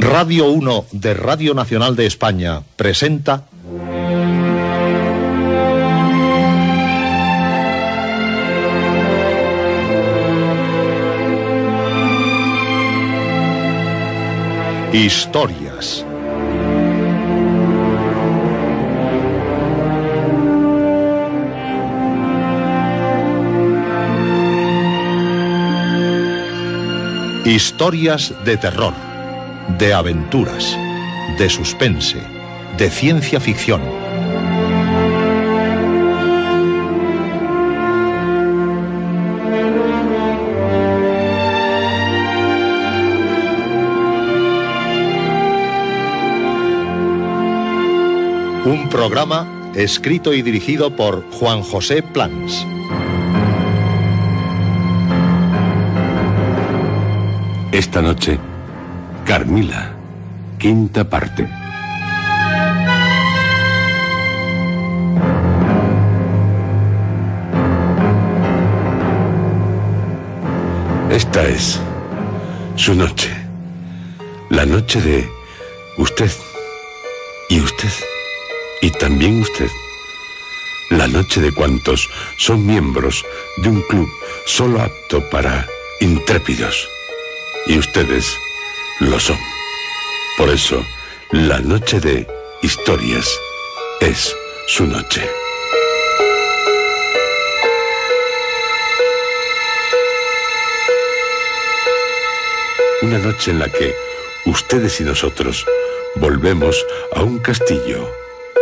Radio 1 de Radio Nacional de España presenta Historias. Historias de terror, de aventuras, de suspense, de ciencia ficción. Un programa escrito y dirigido por Juan José Plans. Esta noche, Carmilla, quinta parte. Esta es su noche, la noche de usted y usted y también usted, la noche de cuantos son miembros de un club solo apto para intrépidos. Y ustedes lo son. Por eso, la noche de historias es su noche. Una noche en la que ustedes y nosotros volvemos a un castillo,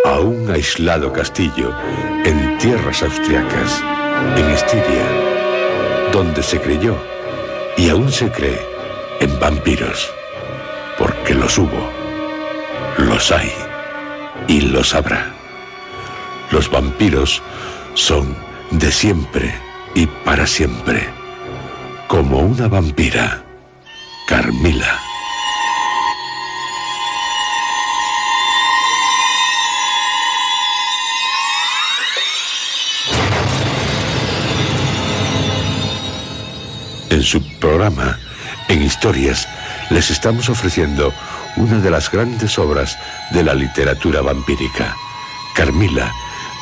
a un aislado castillo, en tierras austriacas, en Estiria, donde se creyó y aún se cree en vampiros, porque los hubo, los hay y los habrá. Los vampiros son de siempre y para siempre, como una vampira, Carmilla. En su programa En Historias les estamos ofreciendo una de las grandes obras de la literatura vampírica, Carmilla,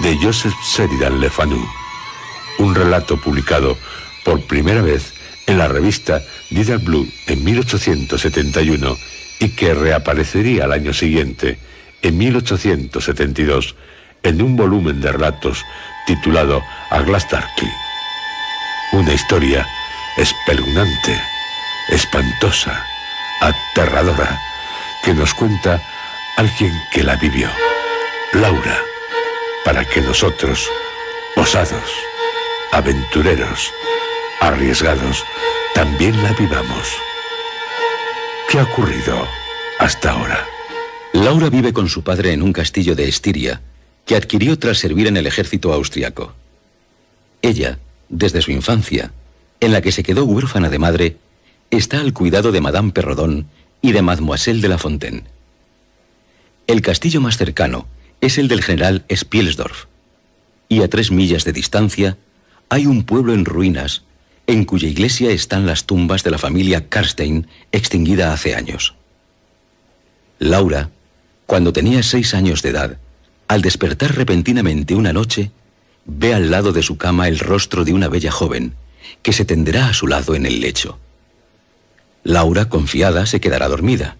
de Joseph Sheridan Le Fanu, un relato publicado por primera vez en la revista Diddle Blue en 1871 y que reaparecería al año siguiente, en 1872, en un volumen de relatos titulado A Glass Darkly. Una historia espeluznante, espantosa, aterradora, que nos cuenta alguien que la vivió, Laura, para que nosotros, osados, aventureros, arriesgados, también la vivamos. ¿Qué ha ocurrido hasta ahora? Laura vive con su padre en un castillo de Estiria que adquirió tras servir en el ejército austriaco. Ella, desde su infancia, en la que se quedó huérfana de madre, está al cuidado de Madame Perrodón y de Mademoiselle de la Fontaine. El castillo más cercano es el del general Spielsdorf, y a 3 millas de distancia hay un pueblo en ruinas, en cuya iglesia están las tumbas de la familia Karnstein, extinguida hace años. Laura, cuando tenía 6 años de edad, al despertar repentinamente una noche, ve al lado de su cama el rostro de una bella joven, que se tenderá a su lado en el lecho. Laura, confiada, se quedará dormida,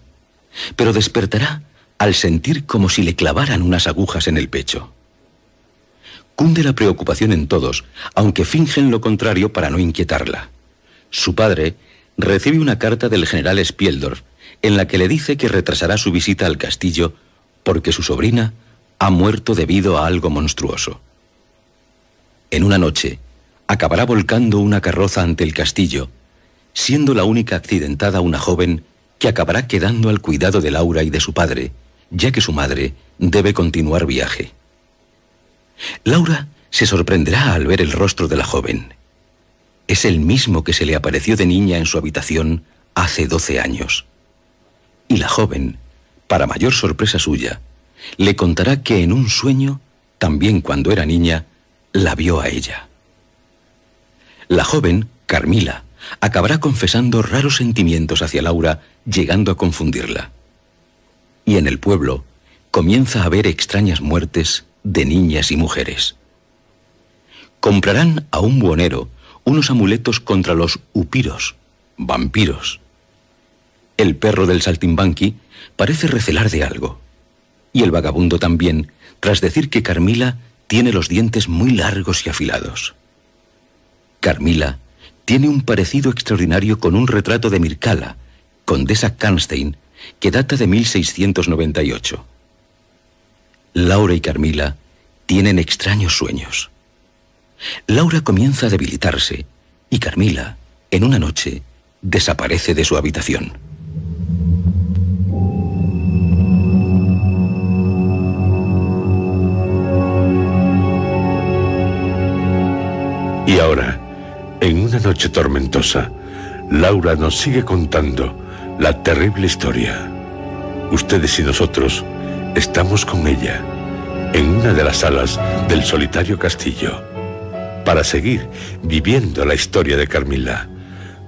pero despertará al sentir como si le clavaran unas agujas en el pecho. Cunde la preocupación en todos, aunque fingen lo contrario para no inquietarla. Su padre recibe una carta del general Spielsdorf en la que le dice que retrasará su visita al castillo porque su sobrina ha muerto debido a algo monstruoso. En una noche, acabará volcando una carroza ante el castillo, siendo la única accidentada una joven que acabará quedando al cuidado de Laura y de su padre, ya que su madre debe continuar viaje. Laura se sorprenderá al ver el rostro de la joven. Es el mismo que se le apareció de niña en su habitación hace 12 años. Y la joven, para mayor sorpresa suya, le contará que en un sueño, también cuando era niña, la vio a ella. La joven, Carmilla, acabará confesando raros sentimientos hacia Laura, llegando a confundirla. y en el pueblo comienza a haber extrañas muertes de niñas y mujeres. Comprarán a un buhonero unos amuletos contra los upiros, vampiros. El perro del saltimbanqui parece recelar de algo. Y el vagabundo también, tras decir que Carmilla tiene los dientes muy largos y afilados. Carmilla tiene un parecido extraordinario con un retrato de Mircala, condesa Karnstein, que data de 1698. Laura y Carmilla tienen extraños sueños. Laura comienza a debilitarse y Carmilla, en una noche, desaparece de su habitación. Y ahora, en una noche tormentosa, Laura nos sigue contando la terrible historia. Ustedes y nosotros estamos con ella en una de las salas del solitario castillo para seguir viviendo la historia de Carmilla,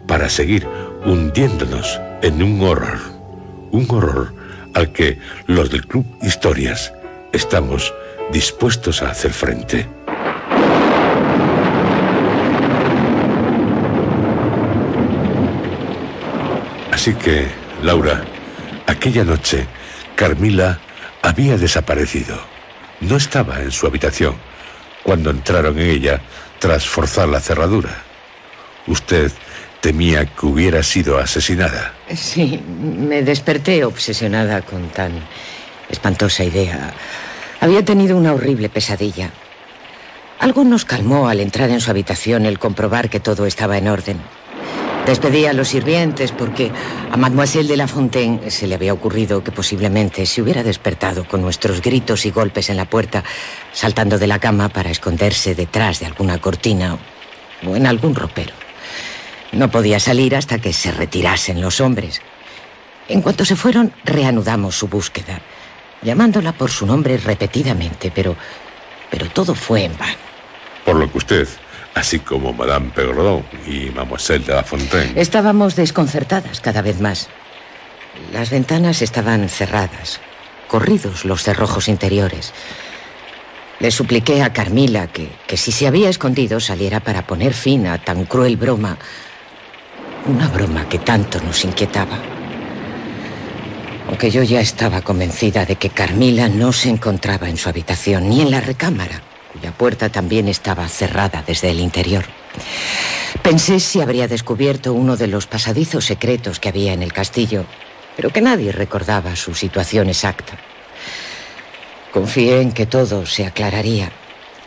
para seguir hundiéndonos en un horror al que los del Club Historias estamos dispuestos a hacer frente. Así que, Laura, aquella noche, Carmilla había desaparecido. No estaba en su habitación cuando entraron en ella tras forzar la cerradura. Usted temía que hubiera sido asesinada. Sí, me desperté obsesionada con tan espantosa idea. Había tenido una horrible pesadilla. Algo nos calmó al entrar en su habitación el comprobar que todo estaba en orden. Despedí a los sirvientes porque a Mademoiselle de la Fontaine se le había ocurrido que posiblemente se hubiera despertado con nuestros gritos y golpes en la puerta, saltando de la cama para esconderse detrás de alguna cortina o en algún ropero. No podía salir hasta que se retirasen los hombres. En cuanto se fueron, reanudamos su búsqueda, llamándola por su nombre repetidamente, pero todo fue en vano. Por lo que usted, así como Madame Pegrodon y Mademoiselle de la Fontaine, estábamos desconcertadas cada vez más. Las ventanas estaban cerradas, corridos los cerrojos interiores. Le supliqué a Carmilla que si se había escondido saliera para poner fin a tan cruel broma. Una broma que tanto nos inquietaba. Aunque yo ya estaba convencida de que Carmilla no se encontraba en su habitación ni en la recámara, cuya puerta también estaba cerrada desde el interior. Pensé si habría descubierto uno de los pasadizos secretos que había en el castillo, pero que nadie recordaba su situación exacta. Confié en que todo se aclararía.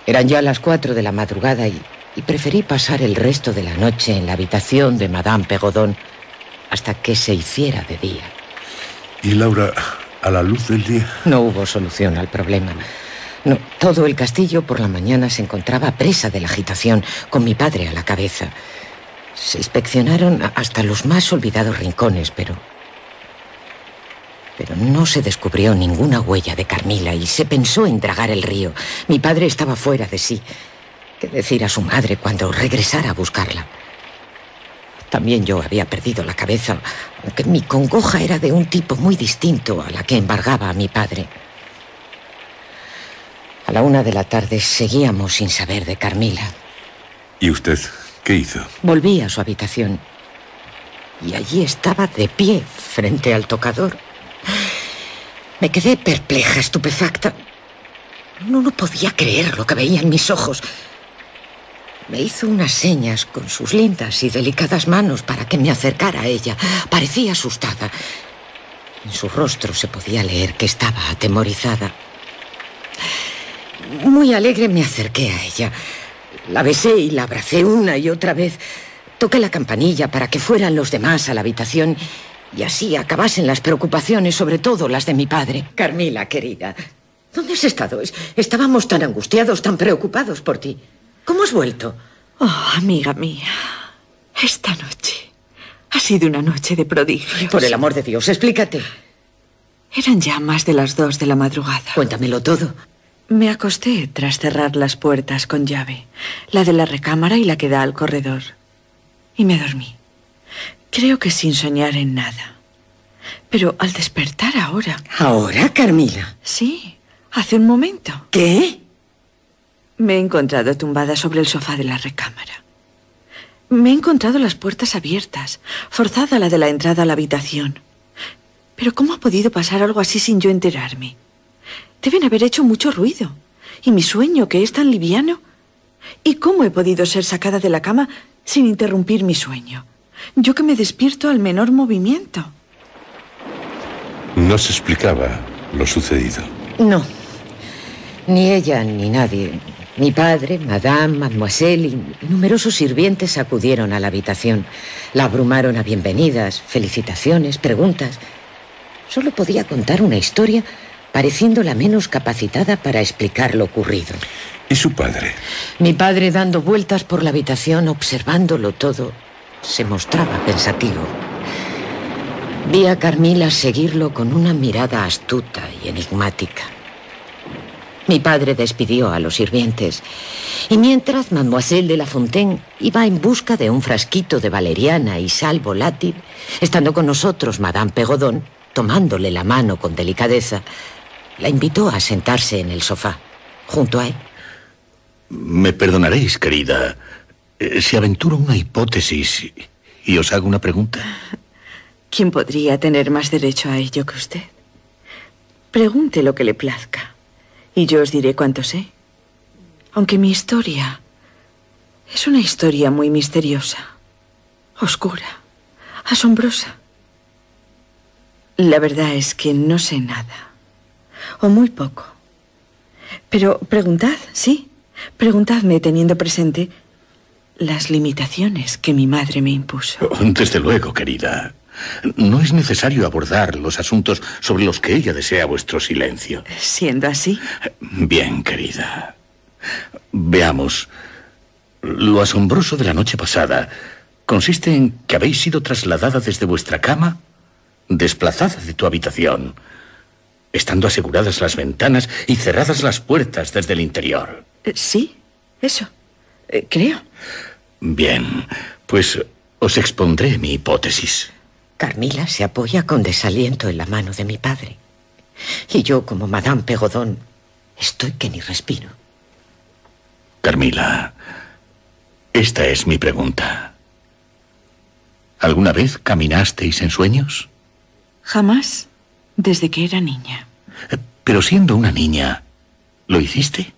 Eran ya las 4 de la madrugada y preferí pasar el resto de la noche en la habitación de Madame Pegrodon hasta que se hiciera de día. ¿Y Laura, a la luz del día? No hubo solución al problema. No, todo el castillo por la mañana se encontraba presa de la agitación, con mi padre a la cabeza. Se inspeccionaron hasta los más olvidados rincones, pero no se descubrió ninguna huella de Carmilla y se pensó en dragar el río. Mi padre estaba fuera de sí. ¿Qué decir a su madre cuando regresara a buscarla? También yo había perdido la cabeza, aunque mi congoja era de un tipo muy distinto a la que embargaba a mi padre. A la 1 de la tarde seguíamos sin saber de Carmilla. ¿Y usted qué hizo? Volví a su habitación. Y allí estaba de pie, frente al tocador. Me quedé perpleja, estupefacta. No podía creer lo que veía en mis ojos. Me hizo unas señas con sus lindas y delicadas manos para que me acercara a ella. Parecía asustada. En su rostro se podía leer que estaba atemorizada. Muy alegre me acerqué a ella. La besé y la abracé una y otra vez. Toqué la campanilla para que fueran los demás a la habitación y así acabasen las preocupaciones, sobre todo las de mi padre. Carmilla, querida, ¿dónde has estado? Estábamos tan angustiados, tan preocupados por ti. ¿Cómo has vuelto? Oh, amiga mía, esta noche ha sido una noche de prodigios. Por el amor de Dios, explícate. Eran ya más de las 2 de la madrugada. Cuéntamelo todo. Me acosté tras cerrar las puertas con llave, la de la recámara y la que da al corredor, y me dormí. Creo que sin soñar en nada. Pero al despertar ahora... ¿Ahora, Carmilla? Sí, hace un momento. ¿Qué? Me he encontrado tumbada sobre el sofá de la recámara. Me he encontrado las puertas abiertas, forzada la de la entrada a la habitación. Pero ¿cómo ha podido pasar algo así sin yo enterarme? Deben haber hecho mucho ruido. Y mi sueño, que es tan liviano. ¿Y cómo he podido ser sacada de la cama sin interrumpir mi sueño? Yo que me despierto al menor movimiento. No se explicaba lo sucedido. No. Ni ella ni nadie. Mi padre, madame, mademoiselle y numerosos sirvientes acudieron a la habitación. La abrumaron a bienvenidas, felicitaciones, preguntas. Solo podía contar una historia pareciendo la menos capacitada para explicar lo ocurrido. ¿Y su padre? Mi padre, dando vueltas por la habitación, observándolo todo, se mostraba pensativo. Vi a Carmilla seguirlo con una mirada astuta y enigmática. Mi padre despidió a los sirvientes y mientras mademoiselle de la Fontaine iba en busca de un frasquito de valeriana y sal volátil, estando con nosotros madame Pegodón, tomándole la mano con delicadeza, la invitó a sentarse en el sofá, junto a él. Me perdonaréis, querida, si aventuro una hipótesis y os hago una pregunta. ¿Quién podría tener más derecho a ello que usted? Pregunte lo que le plazca y yo os diré cuánto sé. Aunque mi historia es una historia muy misteriosa, oscura, asombrosa. La verdad es que no sé nada, o muy poco. Pero preguntad, sí, preguntadme teniendo presente las limitaciones que mi madre me impuso. Desde luego, querida. No es necesario abordar los asuntos sobre los que ella desea vuestro silencio. ¿Siendo así? Bien, querida. Veamos. Lo asombroso de la noche pasada consiste en que habéis sido trasladada desde vuestra cama... desplazada de tu habitación, estando aseguradas las ventanas y cerradas las puertas desde el interior. Sí, eso, creo. Bien, pues os expondré mi hipótesis. Carmilla se apoya con desaliento en la mano de mi padre. Y yo, como madame Pegodón, estoy que ni respiro. Carmilla, esta es mi pregunta. ¿Alguna vez caminasteis en sueños? Jamás, desde que era niña. Pero siendo una niña, ¿lo hiciste?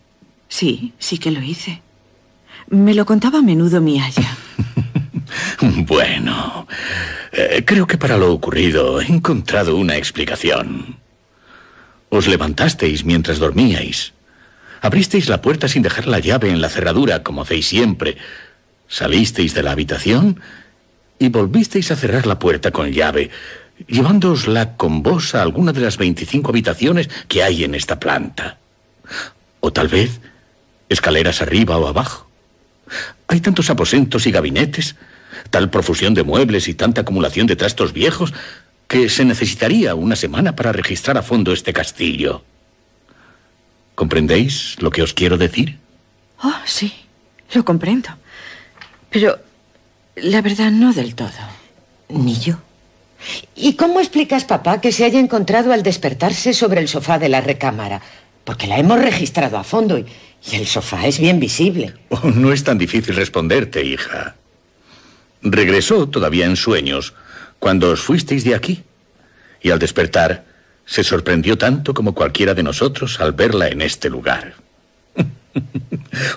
Sí, sí que lo hice. Me lo contaba a menudo mi aya. Bueno, creo que para lo ocurrido he encontrado una explicación. Os levantasteis mientras dormíais. Abristeis la puerta sin dejar la llave en la cerradura, como hacéis siempre. Salisteis de la habitación y volvisteis a cerrar la puerta con llave, llevándosla con vos a alguna de las 25 habitaciones que hay en esta planta. O tal vez, escaleras arriba o abajo. Hay tantos aposentos y gabinetes, tal profusión de muebles y tanta acumulación de trastos viejos, que se necesitaría una semana para registrar a fondo este castillo. ¿Comprendéis lo que os quiero decir? Oh, sí, lo comprendo. Pero, la verdad, no del todo. Ni yo. ¿Y cómo explicas, papá, que se haya encontrado al despertarse sobre el sofá de la recámara? Porque la hemos registrado a fondo y el sofá es bien visible. Oh, no es tan difícil responderte, hija. Regresó todavía en sueños cuando os fuisteis de aquí. Y al despertar se sorprendió tanto como cualquiera de nosotros al verla en este lugar.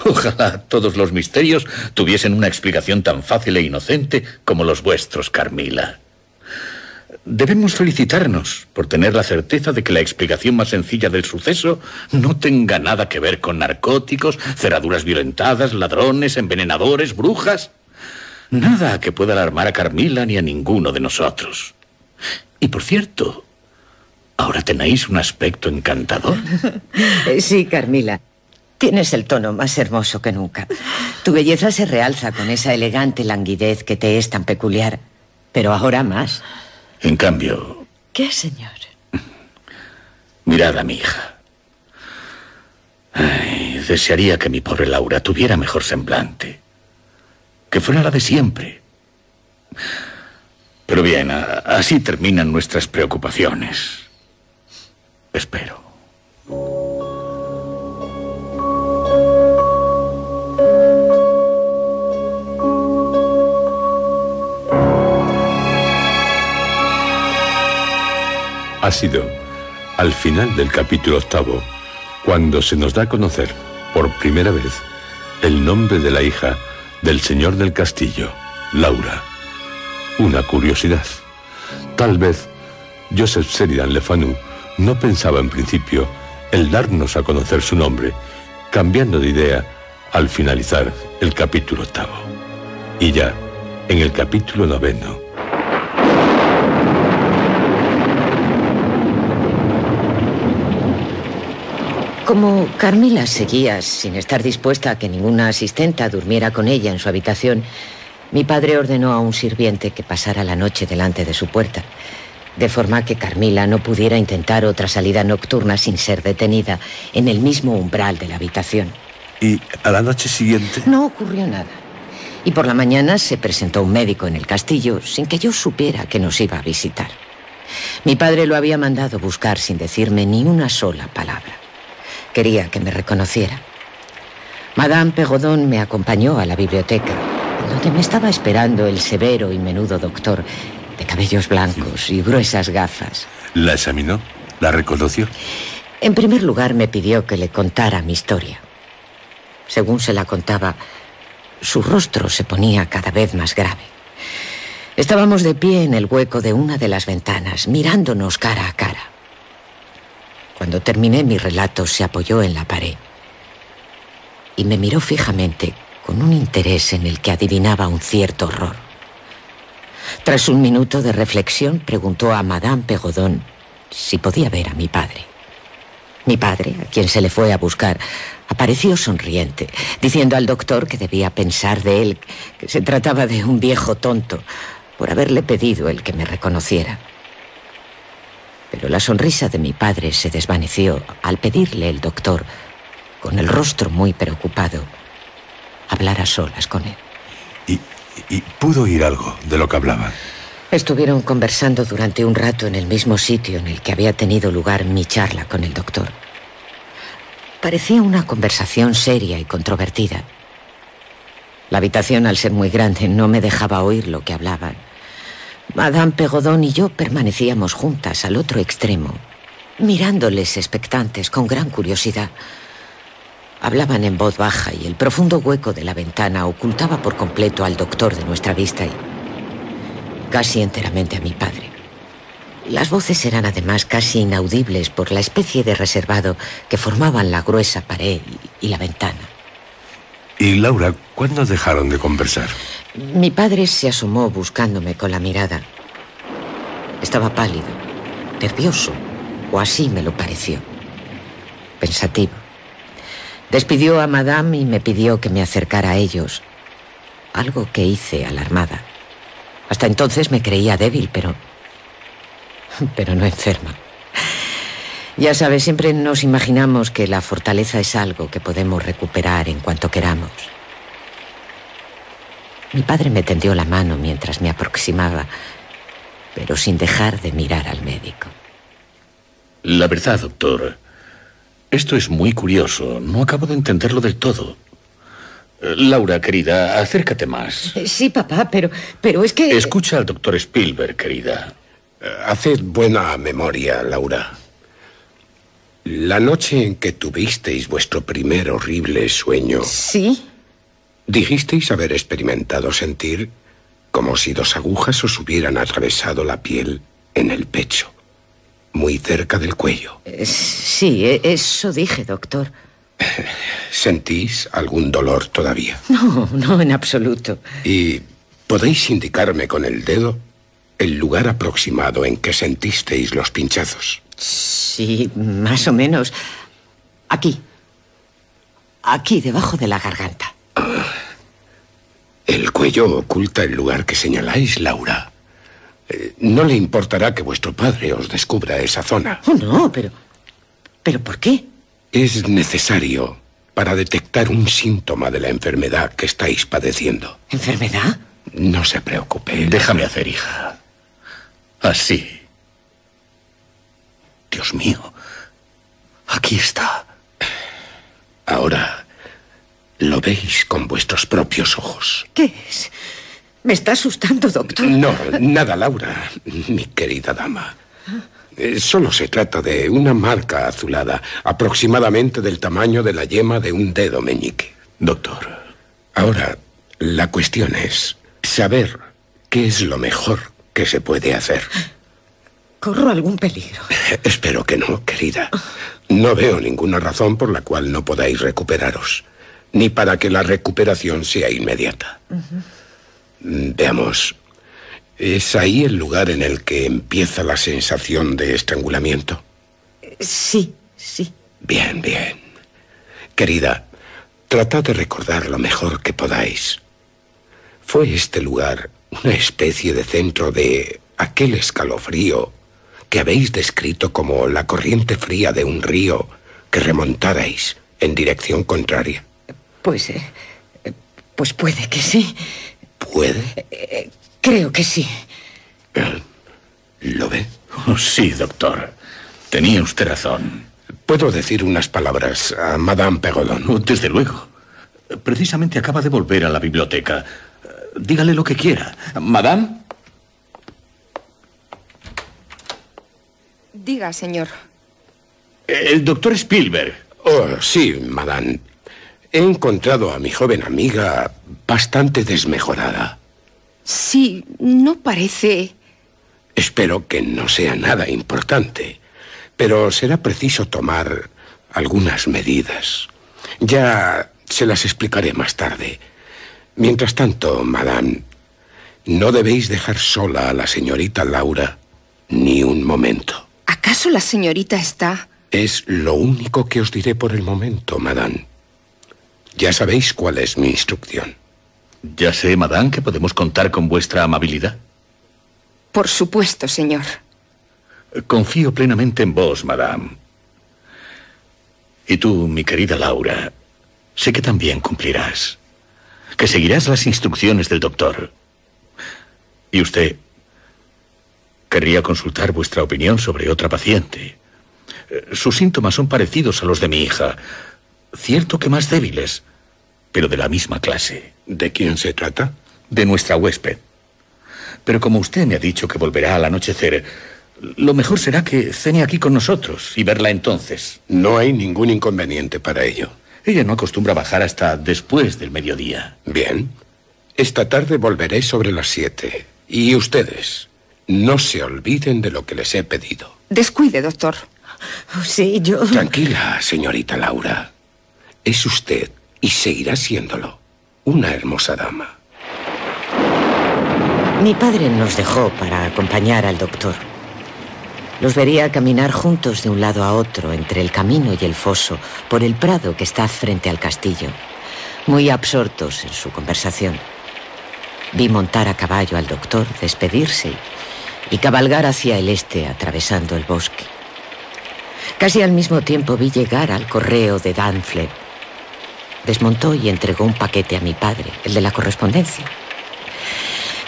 Ojalá todos los misterios tuviesen una explicación tan fácil e inocente como los vuestros, Carmilla. Debemos felicitarnos por tener la certeza de que la explicación más sencilla del suceso no tenga nada que ver con narcóticos, cerraduras violentadas, ladrones, envenenadores, brujas. Nada que pueda alarmar a Carmilla ni a ninguno de nosotros. Y por cierto, ahora tenéis un aspecto encantador. Sí, Carmilla. Tienes el tono más hermoso que nunca. Tu belleza se realza con esa elegante languidez que te es tan peculiar, pero ahora más. En cambio... ¿Qué, señor? Mirad a mi hija. Ay, desearía que mi pobre Laura tuviera mejor semblante. Que fuera la de siempre. Pero bien, así terminan nuestras preocupaciones. Espero. Ha sido al final del capítulo 8, cuando se nos da a conocer por primera vez el nombre de la hija del señor del castillo, Laura. Una curiosidad. Tal vez Joseph Sheridan Le Fanu no pensaba en principio el darnos a conocer su nombre, cambiando de idea al finalizar el capítulo 8. Y ya, en el capítulo 9... Como Carmilla seguía sin estar dispuesta a que ninguna asistenta durmiera con ella en su habitación, mi padre ordenó a un sirviente que pasara la noche delante de su puerta, de forma que Carmilla no pudiera intentar otra salida nocturna sin ser detenida en el mismo umbral de la habitación. ¿Y a la noche siguiente? No ocurrió nada. Y por la mañana se presentó un médico en el castillo sin que yo supiera que nos iba a visitar. Mi padre lo había mandado buscar sin decirme ni una sola palabra. Quería que me reconociera. Madame Pegodón me acompañó a la biblioteca, donde me estaba esperando el severo y menudo doctor, de cabellos blancos y gruesas gafas. ¿La examinó? ¿La reconoció? En primer lugar me pidió que le contara mi historia. Según se la contaba, su rostro se ponía cada vez más grave. Estábamos de pie en el hueco de una de las ventanas, mirándonos cara a cara. Cuando terminé mi relato, se apoyó en la pared y me miró fijamente, con un interés en el que adivinaba un cierto horror. Tras un minuto de reflexión, preguntó a Madame Pegodón si podía ver a mi padre. Mi padre, a quien se le fue a buscar, apareció sonriente, diciendo al doctor que debía pensar de él que se trataba de un viejo tonto por haberle pedido el que me reconociera. Pero la sonrisa de mi padre se desvaneció al pedirle el doctor, con el rostro muy preocupado, hablar a solas con él. ¿Y pudo oír algo de lo que hablaban? Estuvieron conversando durante un rato en el mismo sitio en el que había tenido lugar mi charla con el doctor. Parecía una conversación seria y controvertida. La habitación, al ser muy grande, no me dejaba oír lo que hablaban. Madame Pegodón y yo permanecíamos juntas al otro extremo, mirándoles expectantes con gran curiosidad. Hablaban en voz baja y el profundo hueco de la ventana ocultaba por completo al doctor de nuestra vista y casi enteramente a mi padre. Las voces eran además casi inaudibles por la especie de reservado que formaban la gruesa pared y la ventana. ¿Y Laura, cuándo dejaron de conversar? Mi padre se asomó buscándome con la mirada. Estaba pálido, nervioso, o así me lo pareció. Pensativo. Despidió a Madame y me pidió que me acercara a ellos, algo que hice alarmada. Hasta entonces me creía débil, pero no enferma. Ya sabes, siempre nos imaginamos que la fortaleza es algo que podemos recuperar en cuanto queramos. Mi padre me tendió la mano mientras me aproximaba, pero sin dejar de mirar al médico. La verdad, doctor, esto es muy curioso. No acabo de entenderlo del todo. Laura, querida, acércate más. Sí, papá, pero es que... Escucha al doctor Spielberg, querida. Haced buena memoria, Laura. La noche en que tuvisteis vuestro primer horrible sueño... Sí. Dijisteis haber experimentado sentir como si dos agujas os hubieran atravesado la piel en el pecho, muy cerca del cuello. Sí, eso dije, doctor. ¿Sentís algún dolor todavía? No, en absoluto. ¿Y podéis indicarme con el dedo el lugar aproximado en que sentisteis los pinchazos? Sí, más o menos. Aquí, debajo de la garganta. Ah, el cuello oculta el lugar que señaláis, Laura. No le importará que vuestro padre os descubra esa zona. Oh, no, ¿pero por qué? Es necesario para detectar un síntoma de la enfermedad que estáis padeciendo. ¿Enfermedad? No se preocupe. Déjame hacer, hija. Así. Dios mío, aquí está. Ahora lo veis con vuestros propios ojos. ¿Qué es? ¿Me está asustando, doctor? No, nada, Laura, mi querida dama. Solo se trata de una marca azulada, aproximadamente del tamaño de la yema de un dedo meñique. Doctor, ahora la cuestión es saber qué es lo mejor que se puede hacer. ¿Corro algún peligro? Espero que no, querida. No veo ninguna razón por la cual no podáis recuperaros, ni para que la recuperación sea inmediata. Veamos, ¿es ahí el lugar en el que empieza la sensación de estrangulamiento? Sí, sí. Bien, bien. Querida, tratad de recordar lo mejor que podáis. ¿Fue este lugar una especie de centro de aquel escalofrío que habéis descrito como la corriente fría de un río que remontarais en dirección contraria? Pues puede que sí. ¿Puede? Creo que sí. ¿Lo ve? Oh, sí, doctor. Tenía usted razón. ¿Puedo decir unas palabras a Madame Perrodon? Oh, desde luego. Precisamente acaba de volver a la biblioteca. Dígale lo que quiera. ¿Madame? Diga, señor. El doctor Spielberg. Oh, sí, madame. He encontrado a mi joven amiga bastante desmejorada. Sí, no parece... Espero que no sea nada importante, pero será preciso tomar algunas medidas. Ya se las explicaré más tarde. Mientras tanto, madame, no debéis dejar sola a la señorita Laura ni un momento. ¿Acaso la señorita está...? Es lo único que os diré por el momento, madame. Ya sabéis cuál es mi instrucción. Ya sé, madame, que podemos contar con vuestra amabilidad. Por supuesto, señor. Confío plenamente en vos, madame. Y tú, mi querida Laura, sé que también cumplirás. Que seguirás las instrucciones del doctor. Y usted... querría consultar vuestra opinión sobre otra paciente. Sus síntomas son parecidos a los de mi hija... Cierto que más débiles, pero de la misma clase. ¿De quién se trata? De nuestra huésped. Pero como usted me ha dicho que volverá al anochecer, lo mejor será que cene aquí con nosotros y verla entonces. No hay ningún inconveniente para ello. Ella no acostumbra bajar hasta después del mediodía. Bien. Esta tarde volveré sobre las 7. Y ustedes, no se olviden de lo que les he pedido. Descuide, doctor. Oh, sí, yo... Tranquila, señorita Laura. Es usted, y seguirá siéndolo, una hermosa dama. Mi padre nos dejó para acompañar al doctor. Los vería caminar juntos de un lado a otro, entre el camino y el foso, por el prado que está frente al castillo, muy absortos en su conversación. Vi montar a caballo al doctor, despedirse y cabalgar hacia el este, atravesando el bosque. Casi al mismo tiempo vi llegar al correo de Dunfleck. Desmontó y entregó un paquete a mi padre, el de la correspondencia.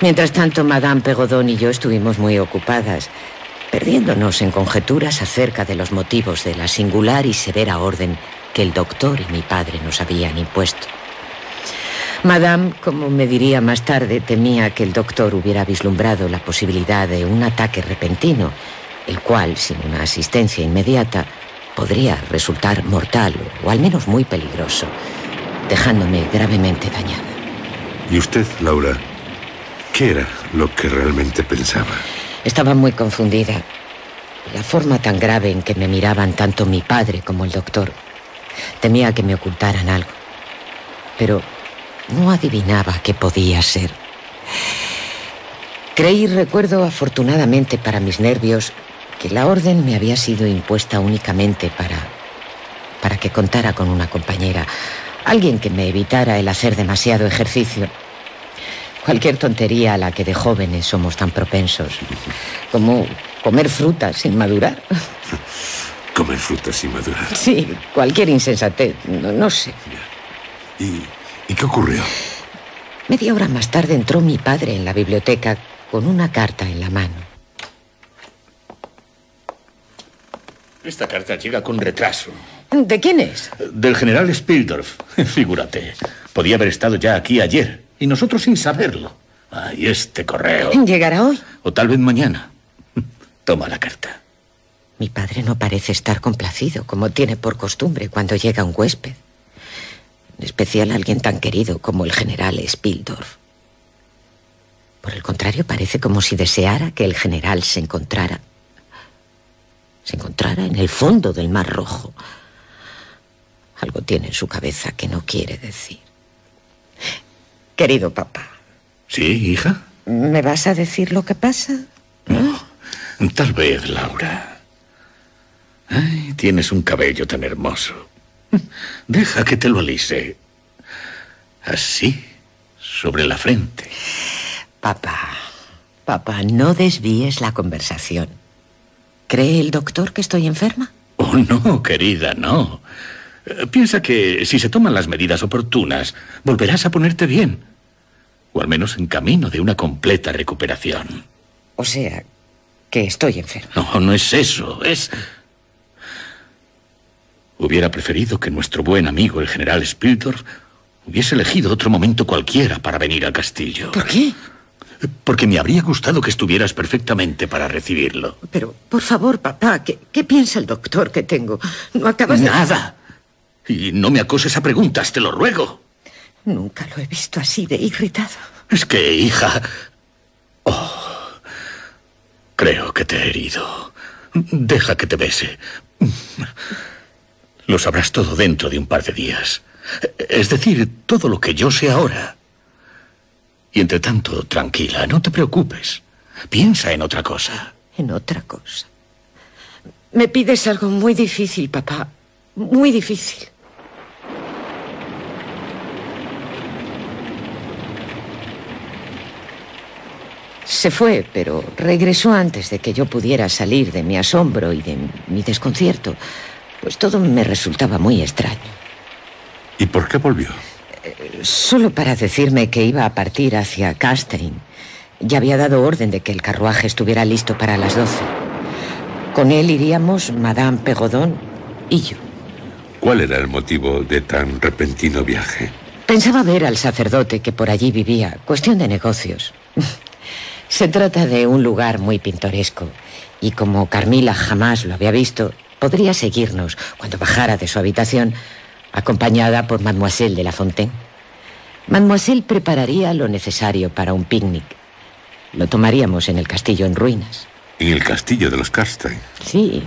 Mientras tanto, Madame Perrodon y yo estuvimos muy ocupadas, perdiéndonos en conjeturas acerca de los motivos de la singular y severa orden que el doctor y mi padre nos habían impuesto. Madame, como me diría más tarde, temía que el doctor hubiera vislumbrado la posibilidad de un ataque repentino, el cual, sin una asistencia inmediata, podría resultar mortal o al menos muy peligroso, dejándome gravemente dañada. ¿Y usted, Laura, qué era lo que realmente pensaba? Estaba muy confundida. La forma tan grave en que me miraban tanto mi padre como el doctor. Temía que me ocultaran algo, pero no adivinaba qué podía ser. Creí, recuerdo afortunadamente para mis nervios, que la orden me había sido impuesta únicamente para que contara con una compañera, alguien que me evitara el hacer demasiado ejercicio. Cualquier tontería a la que de jóvenes somos tan propensos, como comer fruta sin madurar. ¿Comer fruta sin madurar? Sí, cualquier insensatez, no sé. ¿Y qué ocurrió? Media hora más tarde entró mi padre en la biblioteca con una carta en la mano. Esta carta llega con retraso. ¿De quién es? Del general Spielsdorf. Figúrate. Podía haber estado ya aquí ayer. Y nosotros sin saberlo. Ay, este correo. ¿Llegará hoy? O tal vez mañana. Toma la carta. Mi padre no parece estar complacido, como tiene por costumbre cuando llega un huésped. En especial alguien tan querido como el general Spielsdorf. Por el contrario, parece como si deseara que el general se encontrara. Se encontrara en el fondo del Mar Rojo. Algo tiene en su cabeza que no quiere decir. Querido papá. ¿Sí, hija? ¿Me vas a decir lo que pasa? No, tal vez, Laura. Ay, tienes un cabello tan hermoso. Deja que te lo alise. Así, sobre la frente. Papá, no desvíes la conversación. ¿Cree el doctor que estoy enferma? Oh, no, querida, no. Piensa que si se toman las medidas oportunas, volverás a ponerte bien. O al menos en camino de una completa recuperación. O sea, que estoy enferma. No, no es eso, es... Hubiera preferido que nuestro buen amigo, el general Spielsdorf, hubiese elegido otro momento cualquiera para venir al castillo. ¿Por qué? Porque me habría gustado que estuvieras perfectamente para recibirlo. Pero, por favor, papá, ¿qué piensa el doctor que tengo? No acabas de... ¡Nada! Y no me acoses a preguntas, te lo ruego. Nunca lo he visto así de irritado. Es que, hija... Oh, creo que te he herido. Deja que te bese. Lo sabrás todo dentro de un par de días. Es decir, todo lo que yo sé ahora... Y entre tanto, tranquila, no te preocupes. Piensa en otra cosa. ¿En otra cosa? Me pides algo muy difícil, papá. Muy difícil. Se fue, pero regresó antes de que yo pudiera salir de mi asombro y de mi desconcierto. Pues todo me resultaba muy extraño. ¿Y por qué volvió? Solo para decirme que iba a partir hacia Karnstein. Ya había dado orden de que el carruaje estuviera listo para las 12. Con él iríamos Madame Pegodón y yo. ¿Cuál era el motivo de tan repentino viaje? Pensaba ver al sacerdote que por allí vivía. Cuestión de negocios. Se trata de un lugar muy pintoresco. Y como Carmilla jamás lo había visto, podría seguirnos cuando bajara de su habitación... acompañada por Mademoiselle de la Fontaine. Mademoiselle prepararía lo necesario para un picnic. Lo tomaríamos en el castillo en ruinas. ¿En el castillo de los Karnstein? Sí.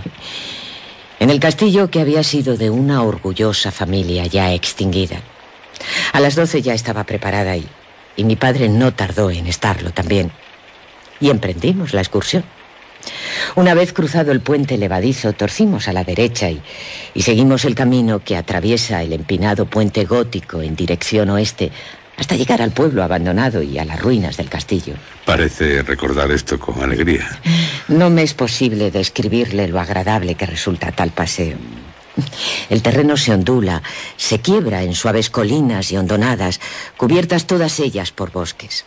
En el castillo que había sido de una orgullosa familia ya extinguida. A las 12 ya estaba preparada ahí. Y mi padre no tardó en estarlo también. Y emprendimos la excursión. Una vez cruzado el puente levadizo, torcimos a la derecha y seguimos el camino que atraviesa el empinado puente gótico en dirección oeste hasta llegar al pueblo abandonado y a las ruinas del castillo. Parece recordar esto con alegría. No me es posible describirle lo agradable que resulta tal paseo. El terreno se ondula, se quiebra en suaves colinas y hondonadas, cubiertas todas ellas por bosques.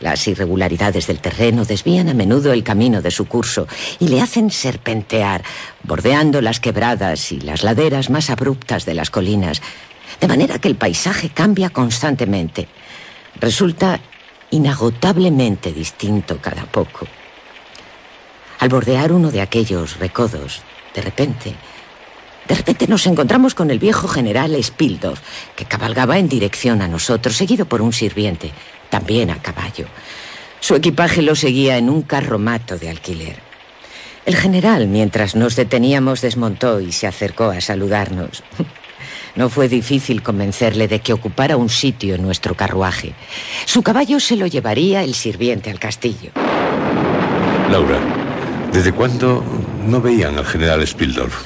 Las irregularidades del terreno desvían a menudo el camino de su curso y le hacen serpentear, bordeando las quebradas y las laderas más abruptas de las colinas, de manera que el paisaje cambia constantemente. Resulta inagotablemente distinto cada poco. Al bordear uno de aquellos recodos, de repente nos encontramos con el viejo general Spielsdorf, que cabalgaba en dirección a nosotros, seguido por un sirviente, también a caballo. Su equipaje lo seguía en un carromato de alquiler. El general, mientras nos deteníamos, desmontó y se acercó a saludarnos. No fue difícil convencerle de que ocupara un sitio en nuestro carruaje. Su caballo se lo llevaría el sirviente al castillo. Laura, ¿desde cuándo no veían al general Spielsdorf?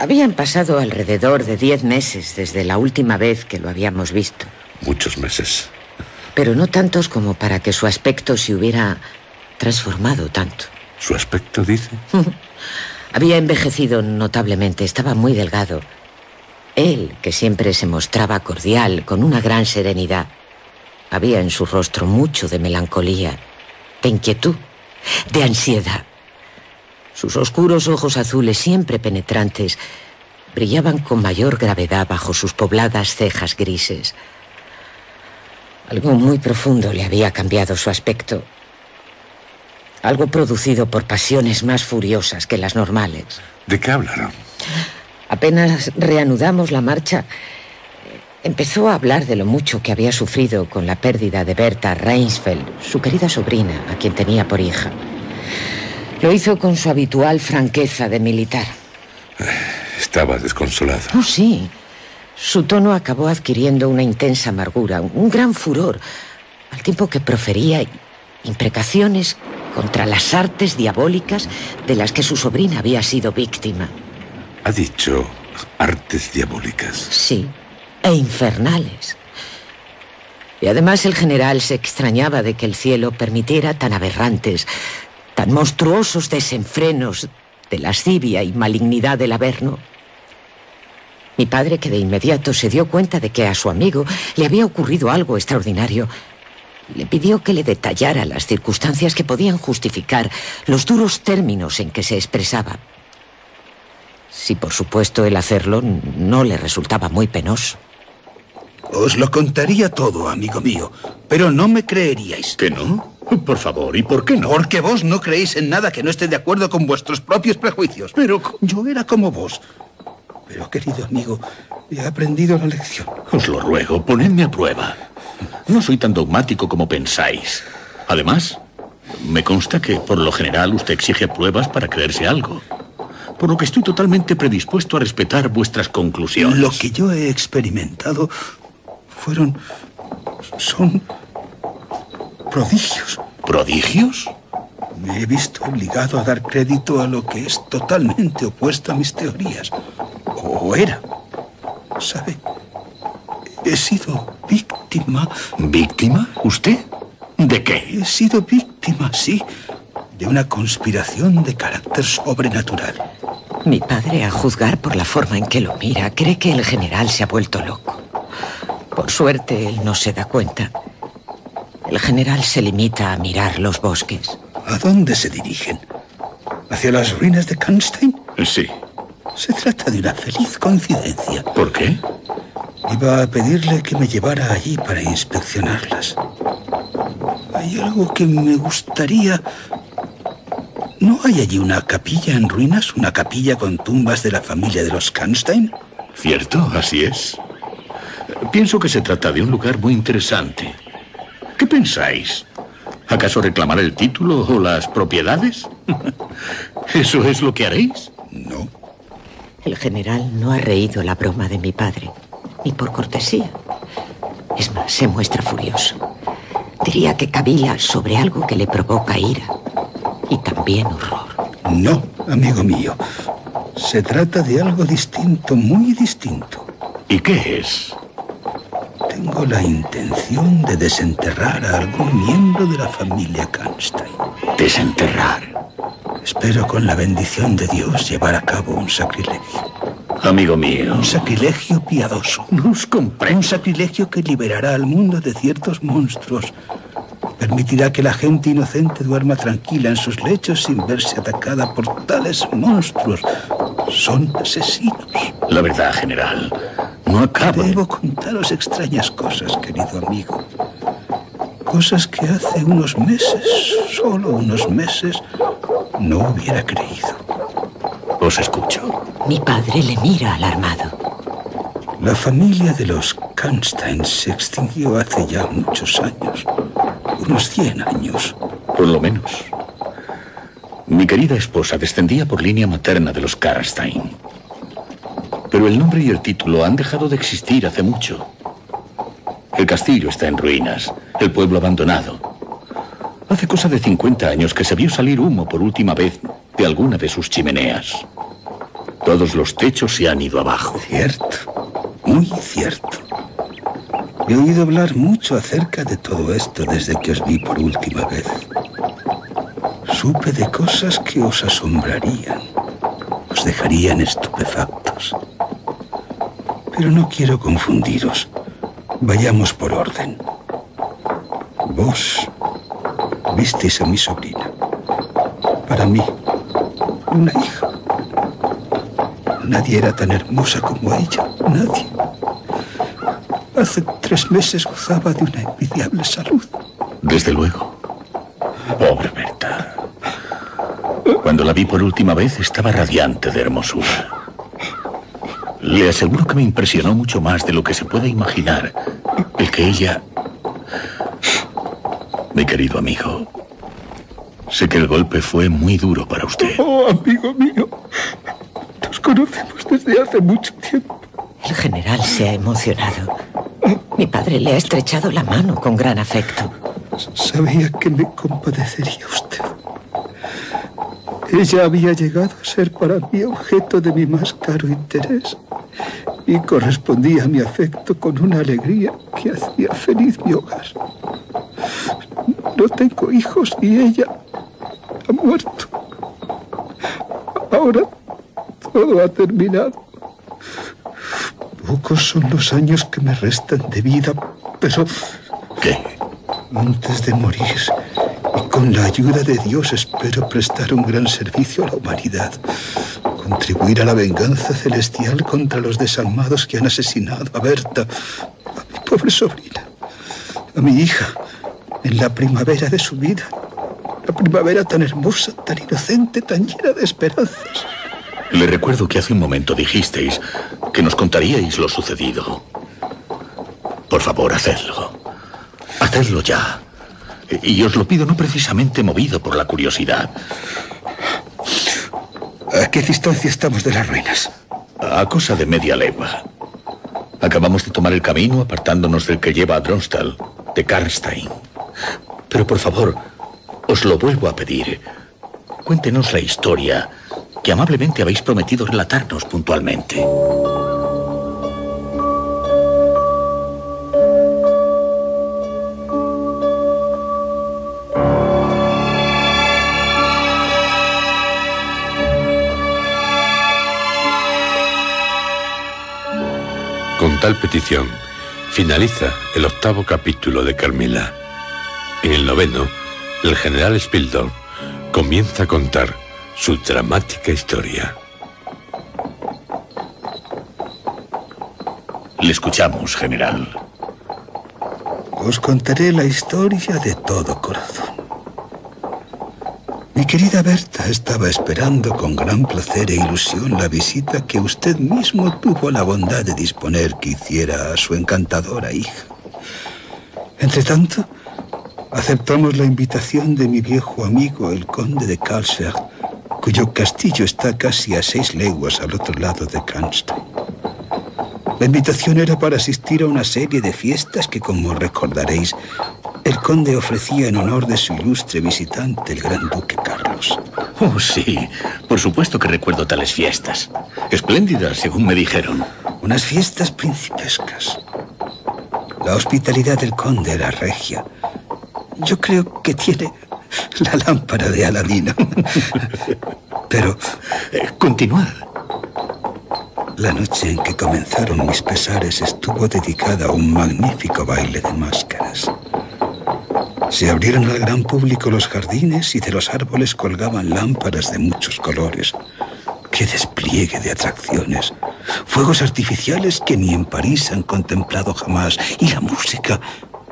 Habían pasado alrededor de 10 meses desde la última vez que lo habíamos visto. Muchos meses. Pero no tantos como para que su aspecto se hubiera transformado tanto. ¿Su aspecto, dice? Había envejecido notablemente, estaba muy delgado. Él, que siempre se mostraba cordial, con una gran serenidad, había en su rostro mucho de melancolía, de inquietud, de ansiedad. Sus oscuros ojos azules, siempre penetrantes, brillaban con mayor gravedad bajo sus pobladas cejas grises. Algo muy profundo le había cambiado su aspecto. Algo producido por pasiones más furiosas que las normales. ¿De qué hablaron? Apenas reanudamos la marcha, empezó a hablar de lo mucho que había sufrido con la pérdida de Berta Reinsfeld, su querida sobrina, a quien tenía por hija. Lo hizo con su habitual franqueza de militar. Estaba desconsolado. Oh, sí. Su tono acabó adquiriendo una intensa amargura, un gran furor, al tiempo que profería imprecaciones contra las artes diabólicas de las que su sobrina había sido víctima. ¿Ha dicho artes diabólicas? Sí, e infernales. Y además el general se extrañaba de que el cielo permitiera tan aberrantes, tan monstruosos desenfrenos de lascivia y malignidad del Averno. Mi padre, que de inmediato se dio cuenta de que a su amigo le había ocurrido algo extraordinario, le pidió que le detallara las circunstancias que podían justificar los duros términos en que se expresaba. Si, por supuesto, el hacerlo no le resultaba muy penoso. Os lo contaría todo, amigo mío, pero no me creeríais. ¿Que no? Por favor, ¿y por qué no? Porque vos no creéis en nada que no esté de acuerdo con vuestros propios prejuicios. Pero yo era como vos. Pero, querido amigo, he aprendido la lección. Os lo ruego, ponedme a prueba. No soy tan dogmático como pensáis. Además, me consta que por lo general usted exige pruebas para creerse algo, por lo que estoy totalmente predispuesto a respetar vuestras conclusiones. Lo que yo he experimentado son prodigios. ¿Prodigios? Me he visto obligado a dar crédito a lo que es totalmente opuesto a mis teorías. O era. ¿Sabe? He sido víctima. ¿Víctima? ¿Usted? ¿De qué? He sido víctima, sí, de una conspiración de carácter sobrenatural. Mi padre, a juzgar por la forma en que lo mira, cree que el general se ha vuelto loco. Por suerte, él no se da cuenta. El general se limita a mirar los bosques. ¿A dónde se dirigen? ¿Hacia las ruinas de Karnstein? Sí. Se trata de una feliz coincidencia. ¿Por qué? Iba a pedirle que me llevara allí para inspeccionarlas. Hay algo que me gustaría... ¿No hay allí una capilla en ruinas? ¿Una capilla con tumbas de la familia de los Cranston? Cierto, así es. Pienso que se trata de un lugar muy interesante. ¿Qué pensáis? ¿Acaso reclamar el título o las propiedades? ¿Eso es lo que haréis? No. El general no ha reído la broma de mi padre, ni por cortesía. Es más, se muestra furioso. Diría que cavila sobre algo que le provoca ira. Y también horror. No, amigo mío. Se trata de algo distinto, muy distinto. ¿Y qué es? Tengo la intención de desenterrar a algún miembro de la familia Karnstein. ¿Desenterrar? Espero, con la bendición de Dios, llevar a cabo un sacrilegio. Amigo mío. Un sacrilegio piadoso. No os comprendo. Un sacrilegio que liberará al mundo de ciertos monstruos. Permitirá que la gente inocente duerma tranquila en sus lechos sin verse atacada por tales monstruos. Son asesinos. La verdad, general, no acabo. Debo contaros extrañas cosas, querido amigo. Cosas que hace unos meses, solo unos meses, no hubiera creído. Os escucho. Mi padre le mira alarmado. La familia de los Karnstein se extinguió hace ya muchos años. Unos 100 años. Por lo menos. Mi querida esposa descendía por línea materna de los Karnstein. Pero el nombre y el título han dejado de existir hace mucho. El castillo está en ruinas, el pueblo abandonado. Hace cosa de 50 años que se vio salir humo por última vez de alguna de sus chimeneas. Todos los techos se han ido abajo. Cierto, muy cierto. He oído hablar mucho acerca de todo esto desde que os vi por última vez. Supe de cosas que os asombrarían, os dejarían estupefactos. Pero no quiero confundiros. Vayamos por orden. Vos visteis a mi sobrina. Para mí, una hija. Nadie era tan hermosa como ella, nadie. Hace 3 meses gozaba de una envidiable salud. Desde luego. Pobre Berta. Cuando la vi por última vez estaba radiante de hermosura. Le aseguro que me impresionó mucho más de lo que se puede imaginar el que ella... Mi querido amigo, sé que el golpe fue muy duro para usted. Oh, amigo mío, nos conocemos desde hace mucho tiempo. El general se ha emocionado. Mi padre le ha estrechado la mano con gran afecto. Sabía que me compadecería usted. Ella había llegado a ser para mí objeto de mi más caro interés y correspondía a mi afecto con una alegría que hacía feliz mi hogar. No tengo hijos y ella ha muerto. Ahora todo ha terminado. Pocos son los años que me restan de vida, pero... ¿Qué? Antes de morir, y con la ayuda de Dios, espero prestar un gran servicio a la humanidad. Contribuir a la venganza celestial contra los desalmados que han asesinado a Berta, a mi pobre sobrina, a mi hija, en la primavera de su vida. La primavera tan hermosa, tan inocente, tan llena de esperanzas. Le recuerdo que hace un momento dijisteis que nos contaríais lo sucedido. Por favor, hacedlo. Hacedlo ya. Y os lo pido no precisamente movido por la curiosidad. ¿A qué distancia estamos de las ruinas? A cosa de media legua. Acabamos de tomar el camino apartándonos del que lleva a Dronstal, de Karnstein. Pero por favor, os lo vuelvo a pedir. Cuéntenos la historia que amablemente habéis prometido relatarnos puntualmente. Con tal petición, finaliza el 8º capítulo de Carmilla. En el 9º, el general Spielsdorf comienza a contar su dramática historia. Le escuchamos, general. Os contaré la historia de todo corazón. Mi querida Berta estaba esperando con gran placer e ilusión la visita que usted mismo tuvo la bondad de disponer que hiciera a su encantadora hija. Entretanto, aceptamos la invitación de mi viejo amigo, el conde de Karlsberg, cuyo castillo está casi a 6 leguas al otro lado de Cranston. La invitación era para asistir a una serie de fiestas que, como recordaréis, el conde ofrecía en honor de su ilustre visitante, el gran duque Carlos. Oh, sí. Por supuesto que recuerdo tales fiestas. Espléndidas, según me dijeron. Unas fiestas principescas. La hospitalidad del conde era regia. Yo creo que tiene la lámpara de Aladino. Pero... continuad. La noche en que comenzaron mis pesares estuvo dedicada a un magnífico baile de máscaras. Se abrieron al gran público los jardines y de los árboles colgaban lámparas de muchos colores. ¡Qué despliegue de atracciones! Fuegos artificiales que ni en París han contemplado jamás. Y la música,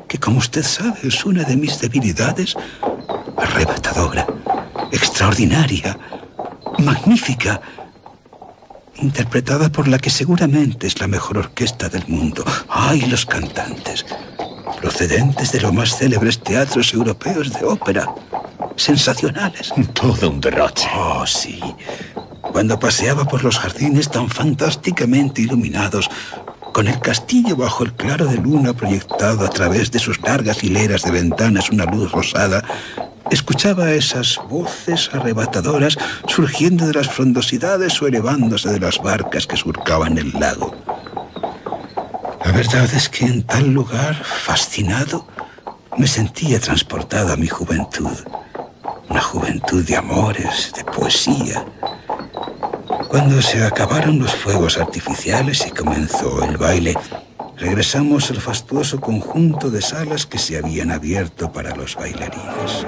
que como usted sabe es una de mis debilidades, arrebatadora, extraordinaria, magnífica, interpretada por la que seguramente es la mejor orquesta del mundo. ¡Ay, los cantantes! Procedentes de los más célebres teatros europeos de ópera. Sensacionales. Todo un derroche. Oh, sí. Cuando paseaba por los jardines tan fantásticamente iluminados, con el castillo bajo el claro de luna proyectado a través de sus largas hileras de ventanas una luz rosada, escuchaba esas voces arrebatadoras surgiendo de las frondosidades o elevándose de las barcas que surcaban el lago. La verdad es que en tal lugar, fascinado, me sentía transportado a mi juventud. Una juventud de amores, de poesía. Cuando se acabaron los fuegos artificiales y comenzó el baile, regresamos al fastuoso conjunto de salas que se habían abierto para los bailarines.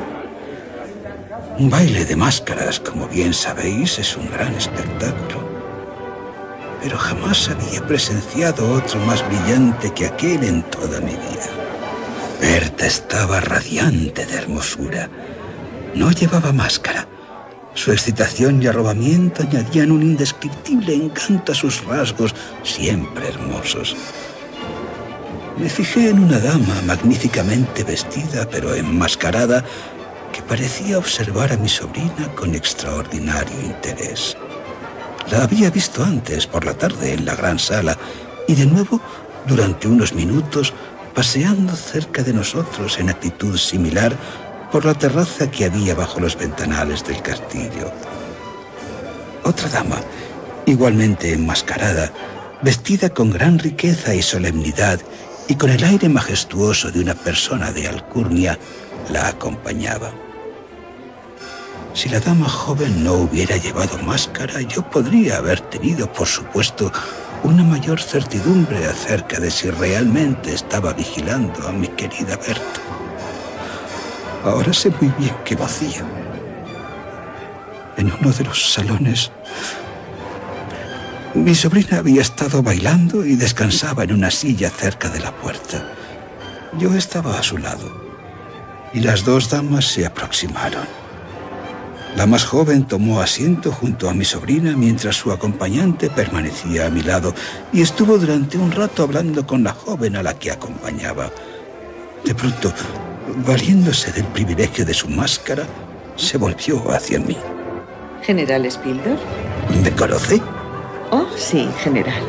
Un baile de máscaras, como bien sabéis, es un gran espectáculo. Pero jamás había presenciado otro más brillante que aquel en toda mi vida. Berta estaba radiante de hermosura. No llevaba máscara. Su excitación y arrobamiento añadían un indescriptible encanto a sus rasgos, siempre hermosos. Me fijé en una dama magníficamente vestida, pero enmascarada, que parecía observar a mi sobrina con extraordinario interés. La había visto antes, por la tarde, en la gran sala, y de nuevo, durante unos minutos, paseando cerca de nosotros en actitud similar por la terraza que había bajo los ventanales del castillo. Otra dama, igualmente enmascarada, vestida con gran riqueza y solemnidad y con el aire majestuoso de una persona de alcurnia, la acompañaba. Si la dama joven no hubiera llevado máscara, yo podría haber tenido, por supuesto, una mayor certidumbre acerca de si realmente estaba vigilando a mi querida Berta. Ahora sé muy bien que vacía. En uno de los salones, mi sobrina había estado bailando y descansaba en una silla cerca de la puerta. Yo estaba a su lado, y las dos damas se aproximaron. La más joven tomó asiento junto a mi sobrina mientras su acompañante permanecía a mi lado y estuvo durante un rato hablando con la joven a la que acompañaba. De pronto, valiéndose del privilegio de su máscara, se volvió hacia mí. ¿General Spielsdorf? ¿Me conoce? Oh, sí, general.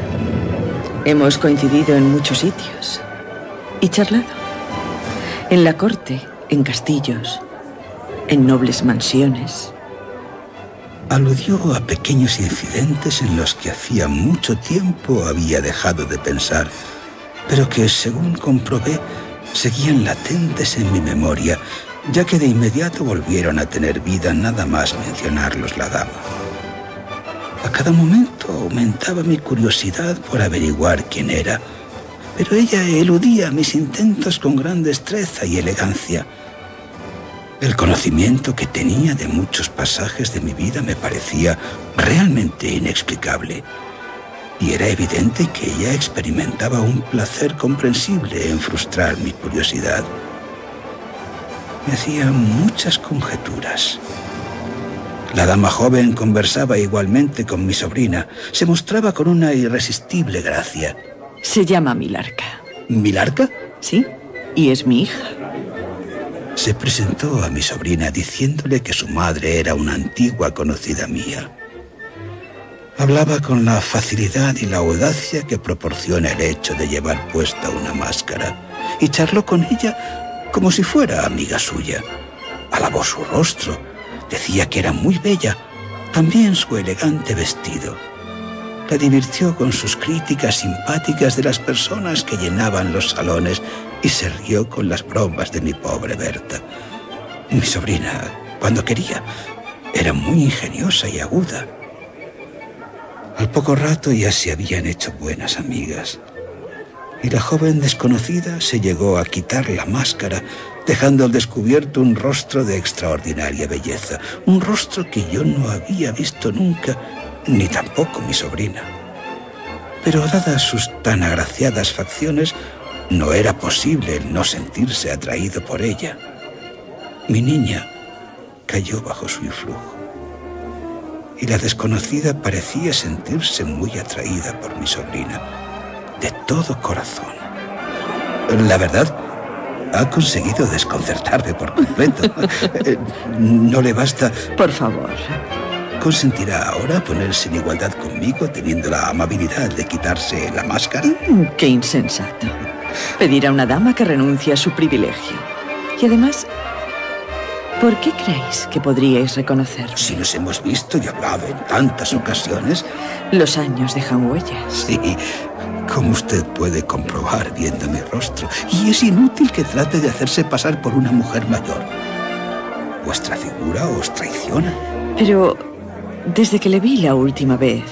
Hemos coincidido en muchos sitios y charlado. En la corte, en castillos, en nobles mansiones. Aludió a pequeños incidentes en los que hacía mucho tiempo había dejado de pensar, pero que, según comprobé, seguían latentes en mi memoria, ya que de inmediato volvieron a tener vida nada más mencionarlos la dama. A cada momento aumentaba mi curiosidad por averiguar quién era, pero ella eludía mis intentos con gran destreza y elegancia. El conocimiento que tenía de muchos pasajes de mi vida me parecía realmente inexplicable, y era evidente que ella experimentaba un placer comprensible en frustrar mi curiosidad. Me hacía muchas conjeturas. La dama joven conversaba igualmente con mi sobrina, se mostraba con una irresistible gracia. Se llama Milarca. ¿Milarca? Sí, y es mi hija. Se presentó a mi sobrina diciéndole que su madre era una antigua conocida mía. Hablaba con la facilidad y la audacia que proporciona el hecho de llevar puesta una máscara, y charló con ella como si fuera amiga suya. Alabó su rostro, decía que era muy bella, también su elegante vestido. La divirtió con sus críticas simpáticas de las personas que llenaban los salones, y se rió con las bromas de mi pobre Berta. Mi sobrina, cuando quería, era muy ingeniosa y aguda. Al poco rato ya se habían hecho buenas amigas, y la joven desconocida se llegó a quitar la máscara, dejando al descubierto un rostro de extraordinaria belleza, un rostro que yo no había visto nunca, ni tampoco mi sobrina. Pero dadas sus tan agraciadas facciones, no era posible el no sentirse atraído por ella. Mi niña cayó bajo su influjo, y la desconocida parecía sentirse muy atraída por mi sobrina, de todo corazón. La verdad, ha conseguido desconcertarme por completo. No le basta... Por favor. ¿Consentirá ahora ponerse en igualdad conmigo teniendo la amabilidad de quitarse la máscara? Qué insensato. Pedir a una dama que renuncie a su privilegio. Y además, ¿por qué creéis que podríais reconocerme? Si nos hemos visto y hablado en tantas ocasiones. Los años dejan huellas. Sí, como usted puede comprobar viendo mi rostro. Y es inútil que trate de hacerse pasar por una mujer mayor. Vuestra figura os traiciona. Pero desde que le vi la última vez,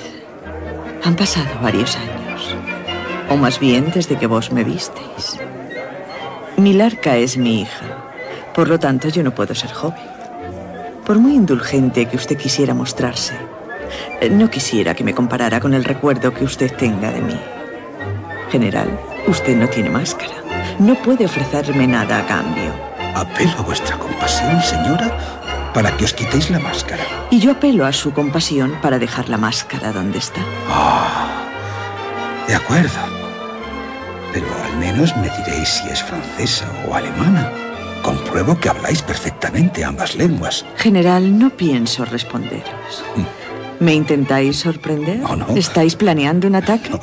han pasado varios años. O más bien desde que vos me visteis. Milarca es mi hija, por lo tanto yo no puedo ser joven. por muy indulgente que usted quisiera mostrarse, no quisiera que me comparara con el recuerdo que usted tenga de mí. General, usted no tiene máscara. No puede ofrecerme nada a cambio. Apelo a vuestra compasión, señora, para que os quitéis la máscara. Y yo apelo a su compasión para dejar la máscara donde está. De acuerdo. Pero al menos me diréis si es francesa o alemana. Compruebo que habláis perfectamente ambas lenguas. General, no pienso responderos. ¿Me intentáis sorprender? No, no. ¿Estáis planeando un ataque? No.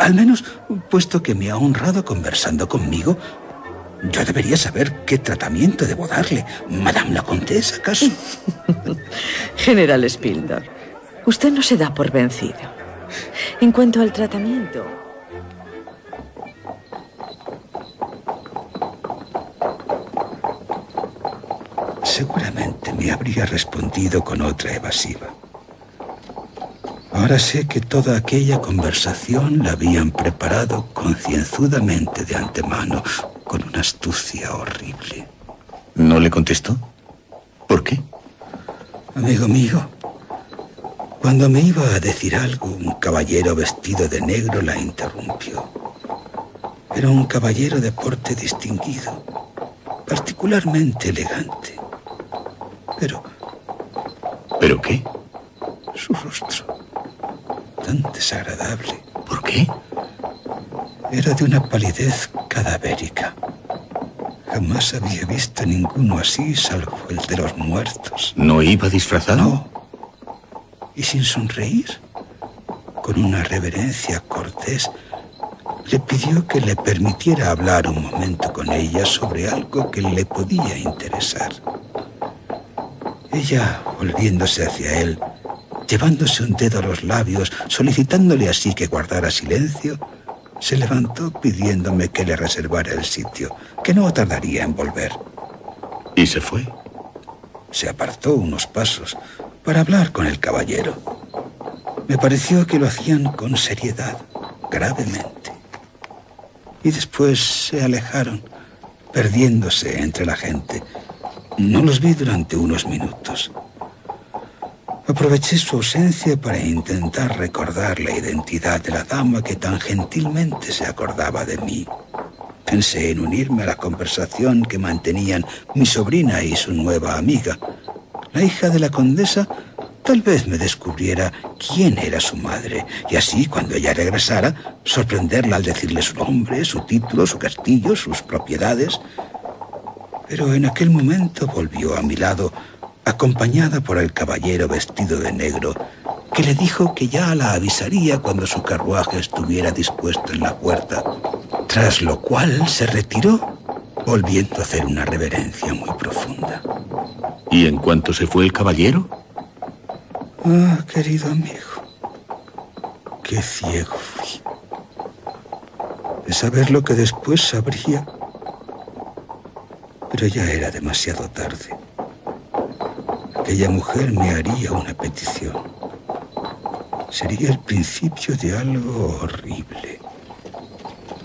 Al menos, puesto que me ha honrado conversando conmigo, yo debería saber qué tratamiento debo darle. ¿Madame la Comtesse, acaso? General Spielsdorf, usted no se da por vencido. En cuanto al tratamiento... Seguramente me habría respondido con otra evasiva. Ahora sé que toda aquella conversación la habían preparado concienzudamente de antemano, con una astucia horrible. ¿No le contestó? ¿Por qué? Amigo mío, cuando me iba a decir algo, un caballero vestido de negro la interrumpió. Era un caballero de porte distinguido, particularmente elegante. Pero... ¿Pero qué? Su rostro. Tan desagradable. ¿Por qué? Era de una palidez cadavérica. Jamás había visto ninguno así, salvo el de los muertos. ¿No iba disfrazado? No. Y sin sonreír, con una reverencia cortés, le pidió que le permitiera hablar un momento con ella sobre algo que le podía interesar. Ella, volviéndose hacia él, llevándose un dedo a los labios, solicitándole así que guardara silencio, se levantó pidiéndome que le reservara el sitio, que no tardaría en volver. ¿Y se fue? Se apartó unos pasos para hablar con el caballero. Me pareció que lo hacían con seriedad, gravemente. Y después se alejaron, perdiéndose entre la gente. No los vi durante unos minutos. Aproveché su ausencia para intentar recordar la identidad de la dama que tan gentilmente se acordaba de mí. Pensé en unirme a la conversación que mantenían mi sobrina y su nueva amiga. La hija de la condesa tal vez me descubriera quién era su madre, y así, cuando ella regresara, sorprenderla al decirle su nombre, su título, su castillo, sus propiedades. Pero en aquel momento volvió a mi lado, acompañada por el caballero vestido de negro, que le dijo que ya la avisaría cuando su carruaje estuviera dispuesto en la puerta, tras lo cual se retiró, volviendo a hacer una reverencia muy profunda. ¿Y en cuanto se fue el caballero? Ah, querido amigo, qué ciego fui. De saber lo que después sabría, pero ya era demasiado tarde. Aquella mujer me haría una petición. Sería el principio de algo horrible,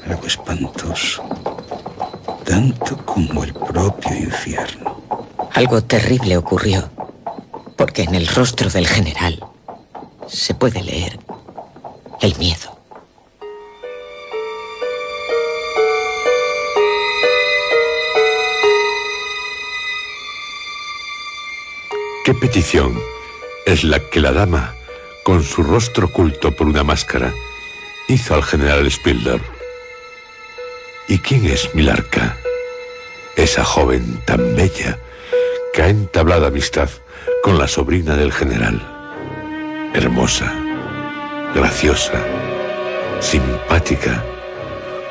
algo espantoso, tanto como el propio infierno. Algo terrible ocurrió, porque en el rostro del general se puede leer el miedo. ¿Qué petición es la que la dama, con su rostro oculto por una máscara, hizo al general Spielsdorf? ¿Y quién es Milarca, esa joven tan bella que ha entablado amistad con la sobrina del general? Hermosa, graciosa, simpática,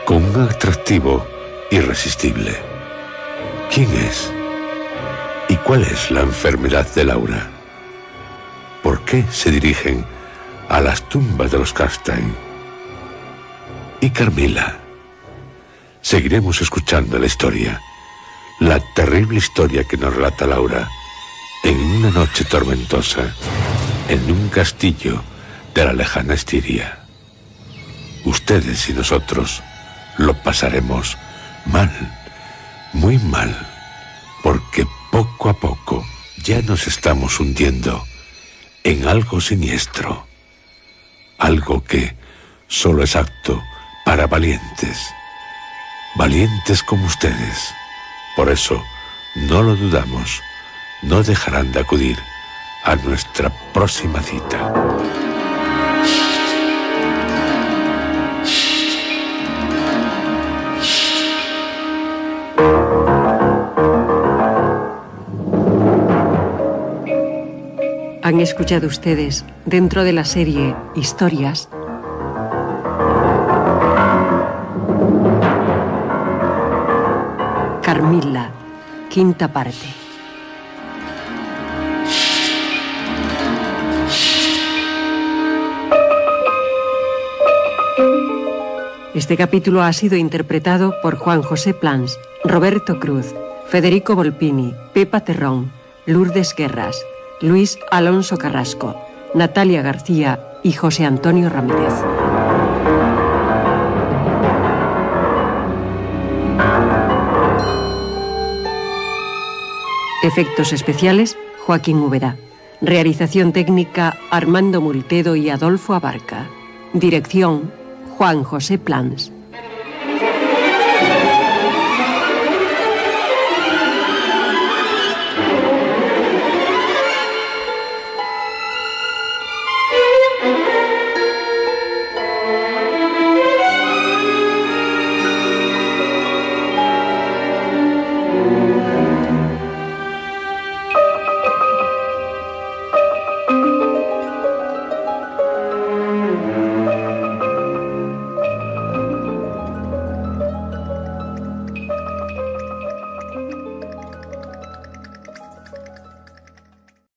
con un atractivo irresistible. ¿Quién es? ¿Y cuál es la enfermedad de Laura? ¿Por qué se dirigen a las tumbas de los Karnstein? ¿Y Carmilla? Seguiremos escuchando la historia, la terrible historia que nos relata Laura, en una noche tormentosa, en un castillo de la lejana Estiria. Ustedes y nosotros lo pasaremos mal, muy mal, porque poco a poco Ya nos estamos hundiendo en algo siniestro, algo que solo es apto para valientes, valientes como ustedes. Por eso, no lo dudamos, no dejarán de acudir a nuestra próxima cita. Han escuchado ustedes, dentro de la serie Historias, Carmilla, quinta parte. Este capítulo ha sido interpretado por Juan José Plans, Roberto Cruz, Federico Volpini, Pepa Terrón, Lourdes Guerras, Luis Alonso Carrasco, Natalia García y José Antonio Ramírez. Efectos especiales, Joaquín Úbeda. Realización técnica, Armando Multedo y Adolfo Abarca. Dirección, Juan José Plans.